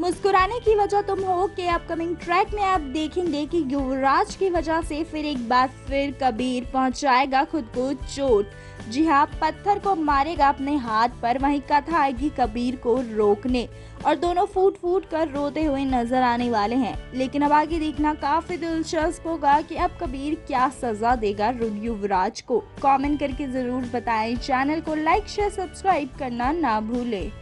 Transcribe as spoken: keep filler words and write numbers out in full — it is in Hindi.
मुस्कुराने की वजह तुम हो के अपकमिंग ट्रैक में आप देखेंगे कि युवराज की वजह से फिर एक बार फिर कबीर पहुंचाएगा खुद को चोट। जी हाँ, पत्थर को मारेगा अपने हाथ पर। वहीं कथा आएगी कबीर को रोकने और दोनों फूट फूट कर रोते हुए नजर आने वाले हैं। लेकिन अब आगे देखना काफी दिलचस्प होगा कि अब कबीर क्या सजा देगा युवराज को। कमेंट करके जरूर बताएं। चैनल को लाइक शेयर सब्सक्राइब करना ना भूलें।